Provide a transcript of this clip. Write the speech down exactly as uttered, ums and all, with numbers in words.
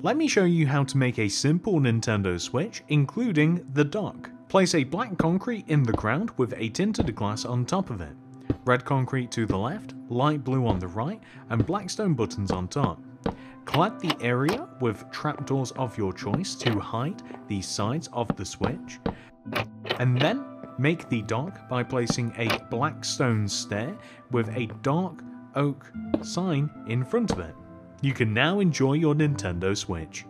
Let me show you how to make a simple Nintendo Switch, including the dock. Place a black concrete in the ground with a tinted glass on top of it. Red concrete to the left, light blue on the right, and black stone buttons on top. Clad the area with trapdoors of your choice to hide the sides of the Switch. And then make the dock by placing a black stone stair with a dark oak sign in front of it. You can now enjoy your Nintendo Switch.